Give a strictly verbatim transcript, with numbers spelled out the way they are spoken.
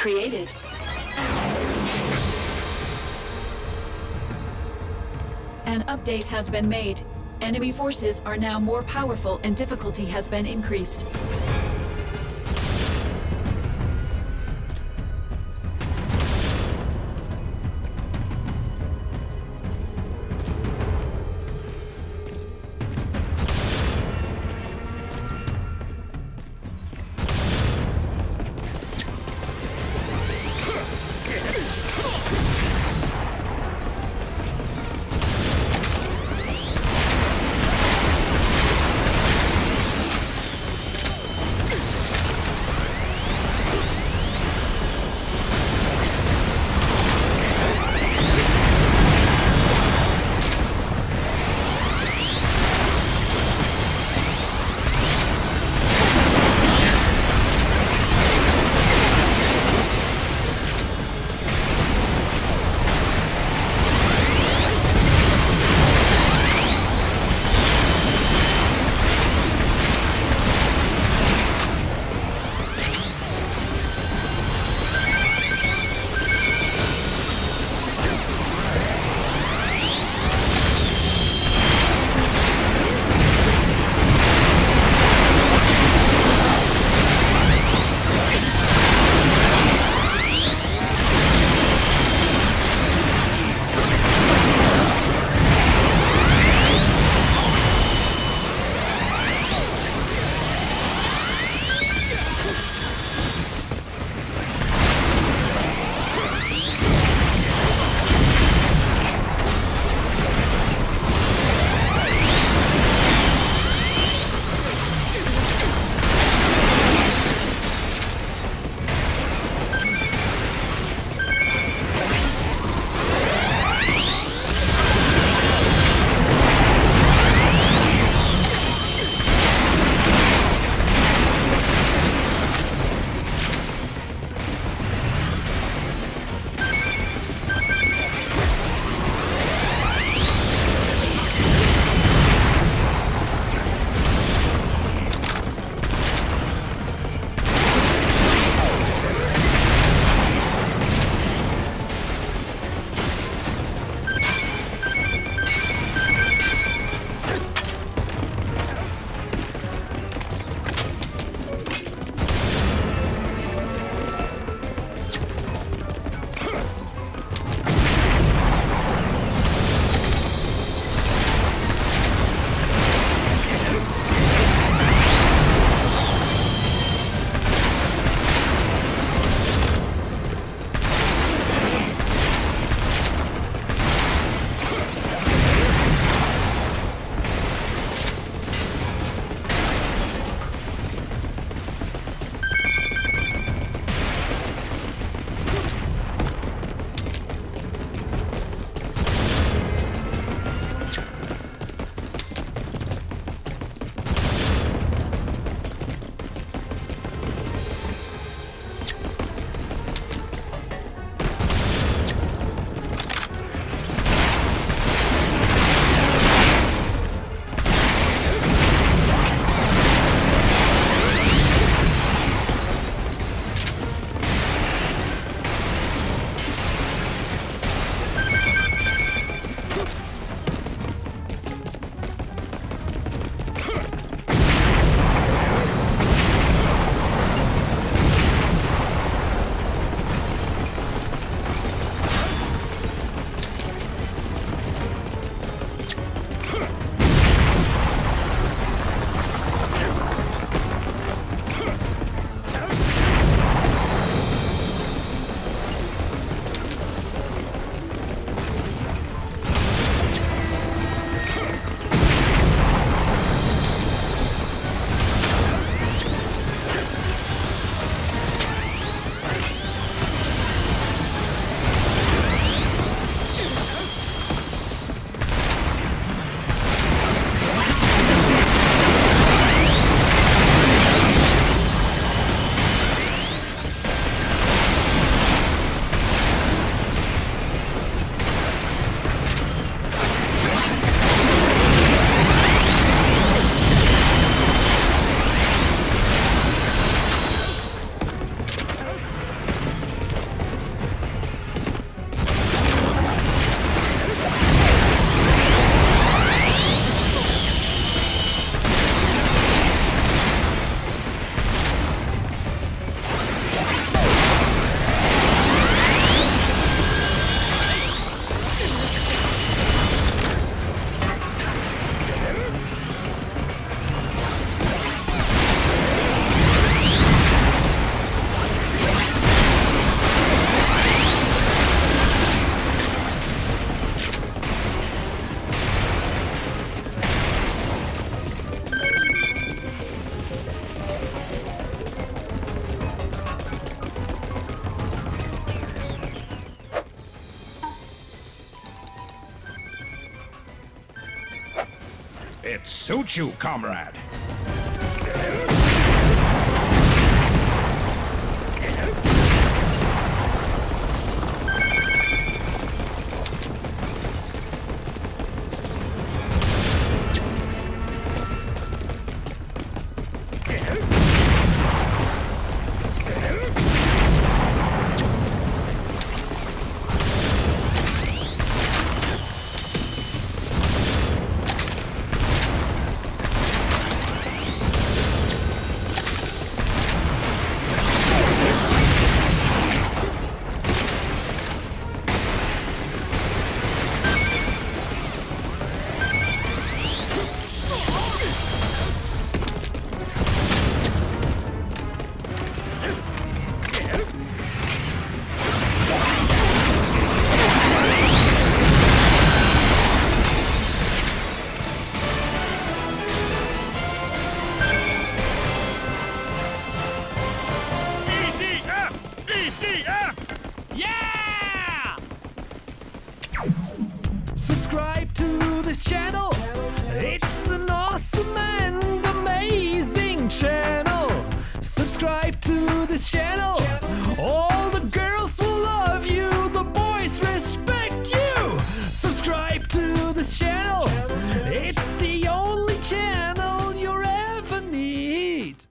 created. An update has been made. Enemy forces are now more powerful and difficulty has been increased. It suits you, comrade. Subscribe to this channel. It's an awesome and amazing channel. Subscribe to this channel. All the girls will love